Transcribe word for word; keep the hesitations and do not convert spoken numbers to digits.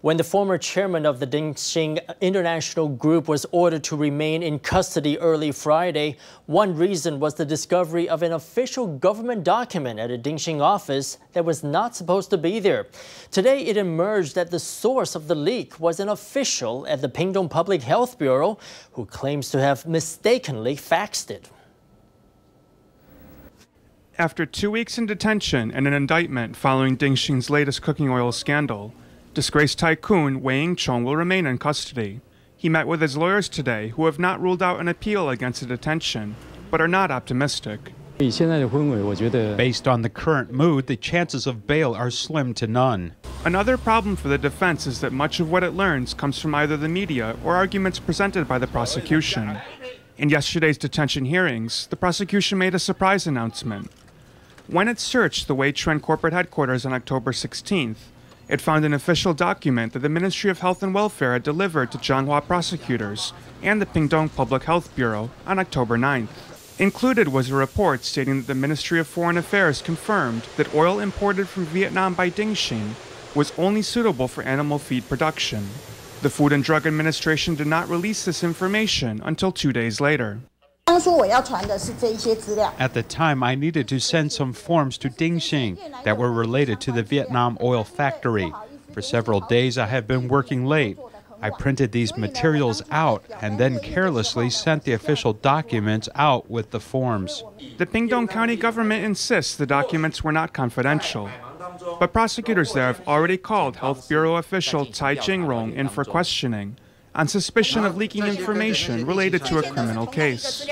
When the former chairman of the Ting Hsin International Group was ordered to remain in custody early Friday, one reason was the discovery of an official government document at a Ting Hsin office that was not supposed to be there. Today, it emerged that the source of the leak was an official at the Pingtung Public Health Bureau who claims to have mistakenly faxed it. After two weeks in detention and an indictment following Ting Hsin's latest cooking oil scandal, disgraced tycoon Wei Ying-chun will remain in custody. He met with his lawyers today, who have not ruled out an appeal against the detention, but are not optimistic. Based on the current mood, the chances of bail are slim to none. Another problem for the defense is that much of what it learns comes from either the media or arguments presented by the prosecution. In yesterday's detention hearings, the prosecution made a surprise announcement. When it searched the Wei Chuan corporate headquarters on October sixteenth, it found an official document that the Ministry of Health and Welfare had delivered to Changhua prosecutors and the Pingtung Public Health Bureau on October ninth. Included was a report stating that the Ministry of Foreign Affairs confirmed that oil imported from Vietnam by Ting Hsin was only suitable for animal feed production. The Food and Drug Administration did not release this information until two days later. At the time, I needed to send some forms to Ting Hsin that were related to the Vietnam oil factory. For several days, I have been working late. I printed these materials out and then carelessly sent the official documents out with the forms. The Pingtung County government insists the documents were not confidential, but prosecutors there have already called Health Bureau official Tsai Ching-jung in for questioning on suspicion of leaking information related to a criminal case.